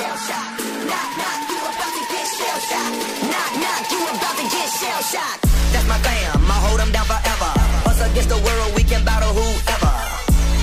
shell shocked. Knock, knock, you about to get shell shocked. Knock, knock, you about to get shell shocked. That's my fam, I'll hold them down forever. Us against the world, we can battle whoever.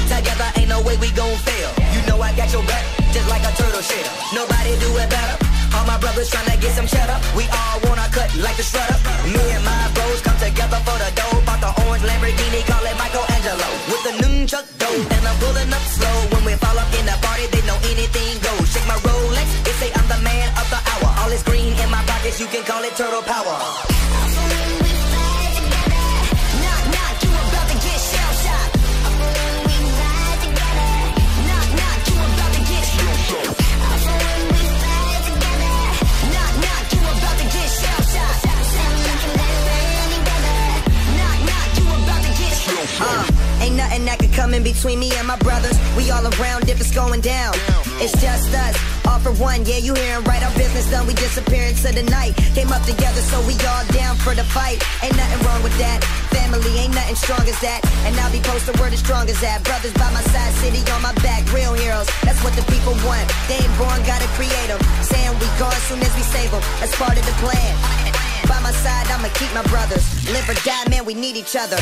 Together ain't no way we gon' fail. You know I got your back, just like a turtle shell. Nobody do it better. All my brothers tryna get some cheddar. We all wanna cut like the shredder. Me and my bros come together for the dough. Bought the orange Lamborghini, call it Michelangelo. With the nunchuck dough, and I'm pulling up slow. When we fall up in the party, they know anything goes. Shake my Rolex, they say I'm the man of the hour. All is green in my pockets, you can call it turtle power. Ain't nothing that could come in between me and my brothers. We all around if it's going down. It's just us, all for one. Yeah, you hearin' right, our business done. We disappear into the night. Came up together, so we all down for the fight. Ain't nothing wrong with that. Family ain't nothing strong as that. And I'll be posted where the strong as that. Brothers by my side, city on my back. Real heroes, that's what the people want. They ain't born, gotta create them. Saying we gone soon as we save them. That's part of the plan. By my side, I'ma keep my brothers. Live or die, man, we need each other.